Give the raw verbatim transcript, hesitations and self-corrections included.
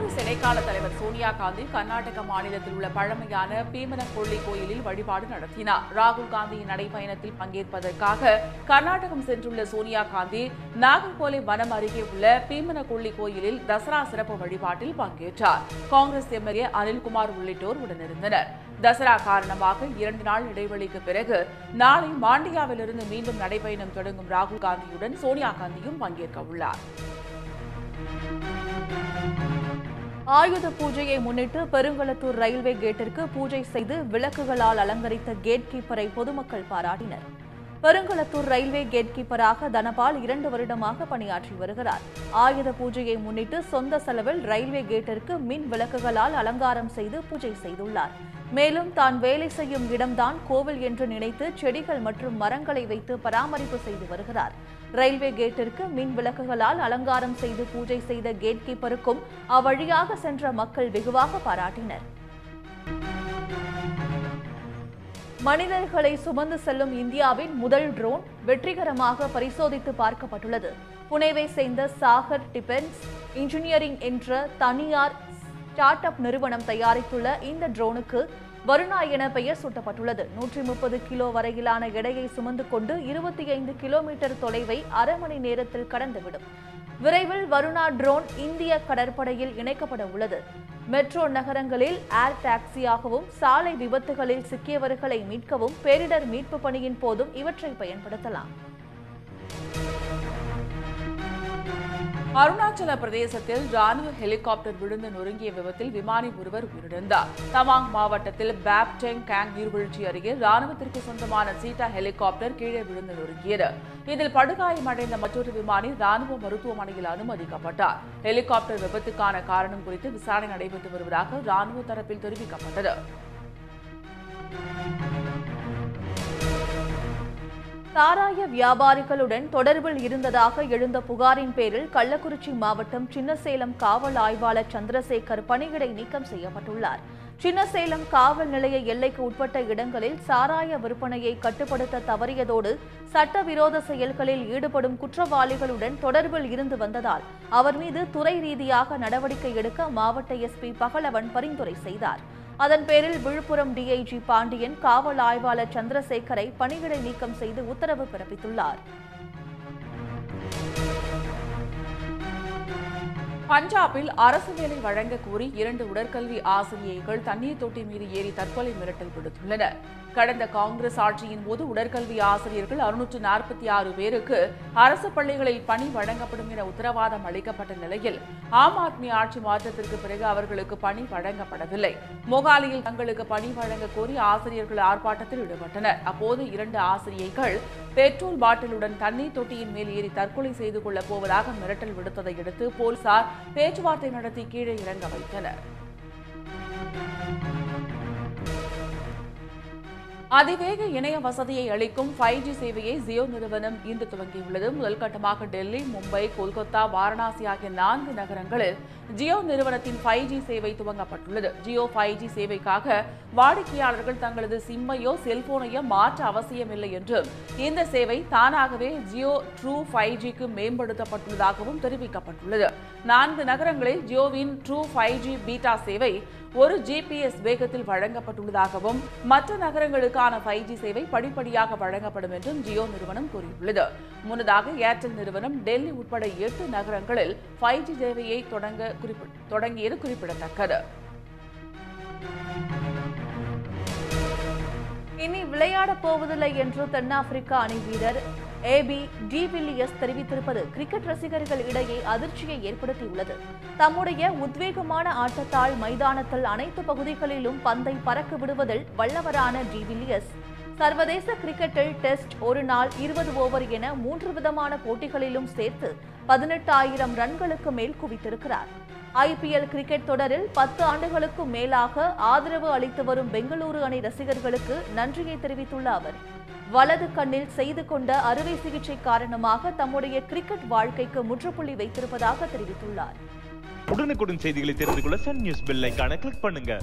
Congress இடைக்கால தலைவர் சோனியா காந்தி கர்நாடக மாநிலத்தில் உள்ள பழமையான பீமனகொள்ளி கோயிலில் வழிபாடு நடத்தினார். ராகுல் காந்தியின் நடைபயணத்தில் பங்கேற்பதற்காக கர்நாடகம் சென்றுள்ள சோனியா காந்தி நாகர்கோவில் வனம் அருகே உள்ள பீமனகொள்ளி கோயிலில் தசரா சிறப்பு வழிபாட்டில் பங்கேற்றார். காங்கிரஸ் எம்எல்ஏ அனில்குமார் உள்ளிட்டோர் உடனிருந்தனர். தசரா காரணமாக இரண்டு நாள் இடைவெளிக்கு பிறகு நாளை மாண்டியாவிலிருந்து மீண்டும் நடைபயணம் தொடங்கும் ராகுல் காந்தியுடன் சோனியா காந்தியும் பங்கேற்க உள்ளார். ஆயுத பூஜையை முன்னிட்டு பெருங்களத்தூர் ரயில்வே கேட்டிற்கு பூஜை செய்து விளக்குகளால் அலங்கரித்த கேட் கீப்பரை பொதுமக்கள் பாராட்டினர். பெருங்களத்தூர் ரயில்வே கேட் கீப்பராக தனபால் இரண்டு வருடமாக பணியாற்றி வருகிறார். ஆயுத பூஜையை முன்னிட்டு சொந்த செலவில் ரயில்வே கேட்டிற்கு மின் விளக்குகளால் அலங்காரம் செய்து பூஜை செய்துள்ளார். மேலும் தான் வேலை செய்யும் இடம்தான் கோவில் என்று நினைத்து செடிகள் மற்றும் மரங்களை வைத்து பராமரிப்பு செய்து வருகிறார். ரயில்வே கேட்டிற்கு மின் விளக்குகளால் அலங்காரம் செய்து பூஜை செய்த கேட் கீப்பருக்கும் அவ்வழியாக சென்ற மக்கள் வெகுவாக பாராட்டினர். மனிதர்களை சுமந்து செல்லும் இந்தியாவின் முதல் ட்ரோன் வெற்றிகரமாக பரிசோதித்து பார்க்கப்பட்டுள்ளது. புனேவை சேர்ந்த சாகர் டிஃபென்ஸ் இன்ஜினியரிங் என்ற தனியார் ஸ்டார்ட் அப் நிறுவனம் தயாரித்துள்ள இந்த ட்ரோனுக்கு வருணா என பெயர் சூட்டப்பட்டுள்ளது. நூற்றி முப்பது கிலோ வரையிலான எடையை சுமந்து கொண்டு இருபத்தி ஐந்து கிலோமீட்டர் தொலைவை அரை மணி நேரத்தில் கடந்துவிடும். விரைவில் வருணா ட்ரோன் இந்திய கடற்படையில் இணைக்கப்பட உள்ளது. மெட்ரோ நகரங்களில் ஏர் டாக்ஸியாகவும் சாலை விபத்துகளில் சிக்கியவர்களை மீட்கவும் பேரிடர் மீட்பு பணியின் போதும் இவற்றை பயன்படுத்தலாம். அருணாச்சல பிரதேசத்தில் ராணுவ ஹெலிகாப்டர் விழுந்து நொறுங்கிய விபத்தில் விமானி ஒருவர் உயிரிழந்தார். தவாங் மாவட்டத்தில் பாப்டெங் கேங் நீர்வீழ்ச்சி அருகே ராணுவத்திற்கு சொந்தமான சீட்டா ஹெலிகாப்டர் கீழே விழுந்து நொறுங்கியது. இதில் படுகாயமடைந்த மற்றொரு விமானி ராணுவ மருத்துவமனையில் அனுமதிக்கப்பட்டார். ஹெலிகாப்டர் விபத்துக்கான காரணம் குறித்து விசாரணை நடைபெற்று வருவதாக ராணுவ தரப்பில் தெரிவிக்கப்பட்டது. சாராய வியாபாரிகளுடன் தொடர்பில் இருந்ததாக எழுந்த புகாரின் பேரில் கள்ளக்குறிச்சி மாவட்டம் சின்னசேலம் காவல் ஆய்வாளர் சந்திரசேகர் பணியிடை நீக்கம் செய்யப்பட்டுள்ளார். சின்னசேலம் காவல் நிலைய எல்லைக்கு உட்பட்ட இடங்களில் சாராய விற்பனையை கட்டுப்படுத்த தவறியதோடு சட்டவிரோத செயல்களில் ஈடுபடும் குற்றவாளிகளுடன் தொடர்பில் இருந்து வந்ததால் அவர் மீது துறை ரீதியாக நடவடிக்கை எடுக்க மாவட்ட எஸ்பி பகலவன் பரிந்துரை செய்தார். அதன் பேரில் விழுப்புரம் டிஐஜி பாண்டியன் காவல் ஆய்வாளர் சந்திரசேகரை பணியிடை நீக்கம் செய்து உத்தரவு பிறப்பித்துள்ளார். பஞ்சாபில் அரசு வேலை வழங்க கோரி இரண்டு உடற்கல்வி ஆசிரியைகள் தண்ணீர் தொட்டி மீது ஏறி தற்கொலை மிரட்டல் விடுத்துள்ளனர். கடந்த காங்கிரஸ் ஆட்சியின் போது உடற்கல்வி ஆசிரியர்கள் அறுநூற்று நாற்பத்தி ஆறு பேருக்கு அரசு பள்ளிகளில் பணி வழங்கப்படும் என உத்தரவாதம் அளிக்கப்பட்ட நிலையில் ஆம் ஆத்மி ஆட்சி மாற்றத்திற்கு பிறகு அவர்களுக்கு பணி வழங்கப்படவில்லை. மொகாலியில் தங்களுக்கு பணி வழங்க கோரி ஆசிரியர்கள் ஆர்ப்பாட்டத்தில் ஈடுபட்டனர். அப்போது இரண்டு ஆசிரியைகள் பெட்ரோல் பாட்டிலுடன் தண்ணீர் தொட்டியின் மேல் ஏறி தற்கொலை செய்து கொள்ளப் போவதாக மிரட்டல் விடுத்ததை அடுத்து போலீசார் பேச்சுவார்த்தை நடத்தி கீழே இறங்க வைத்தனர். அதிவேக இணைய வசதியை அளிக்கும் ஃபைவ் ஜி சேவையை ஜியோ நிறுவனம் இன்று துவங்கியுள்ளது. முதல்கட்டமாக டெல்லி, மும்பை, கொல்கத்தா, வாரணாசி ஆகிய நான்கு நகரங்களில் ஜியோ நிறுவனத்தின் ஃபைவ் ஜி சேவை துவங்கப்பட்டுள்ளது. ஜியோ ஃபைவ் ஜி சேவைக்காக வாடிக்கையாளர்கள் தங்களது சிம்மையோ செல்போனையோ மாற்ற அவசியமில்லை என்றும் இந்த சேவை தானாகவே ஜியோ ட்ரூ ஃபைவ் ஜிக்கு மேம்படுத்தப்பட்டுள்ளதாகவும் தெரிவிக்கப்பட்டுள்ளது. நான்கு நகரங்களில் ஜியோவின் ட்ரூ ஃபைவ் ஜி பீட்டா சேவை ஒரு ஜிபிஎஸ் வேகத்தில் வழங்கப்பட்டுள்ளதாகவும் மற்ற நகரங்களுக்கான ஃபைவ் ஜி சேவை படிப்படியாக வழங்கப்படும் என்றும் ஜியோ நிறுவனம் கூறியுள்ளது. முன்னதாக ஏர்டெல் நிறுவனம் டெல்லி உட்பட எட்டு நகரங்களில் ஃபைவ் ஜி சேவையை தொடங்க தொடங்கியது குறிப்பிடத்தக்கது. இனி விளையாடப் போவதில்லை என்று தென்னாப்பிரிக்க அணி வீரர் ஏபி டி வில்லியர்ஸ் தெரிவித்திருப்பது கிரிக்கெட் ரசிகர்கள் இடையே அதிர்ச்சியை ஏற்படுத்தியுள்ளது. தம்முடைய உத்வேகமான ஆட்டத்தால் மைதானத்தில் அனைத்து பகுதிகளிலும் பந்தை பறக்க விடுவதில் வல்லவரான டி வில்லியர்ஸ் சர்வதேச கிரிக்கெட்டில் டெஸ்ட் ஒரு நாள் இருபது ஓவர் என மூன்று விதமான போட்டிகளிலும் சேர்த்து பதினெட்டாயிரம் ரன்களுக்கு மேல் குவித்திருக்கிறார். ஐபிஎல் கிரிக்கெட் தொடரில் பத்து ஆண்டுகளுக்கு மேலாக ஆதரவு அளித்து வரும் பெங்களூரு அணி ரசிகர்களுக்கு நன்றியை தெரிவித்துள்ள அவர் வலது கண்ணில் செய்து கொண்ட அறுவை சிகிச்சை காரணமாக தம்முடைய கிரிக்கெட் வாழ்க்கைக்கு முற்றுப்புள்ளி வைத்திருப்பதாக தெரிவித்துள்ளார். உடனுக்குடன் செய்திகளை தெரிந்து கொள்ள சன் நியூஸ் பெல் ஐகானை கிளிக் பண்ணுங்க.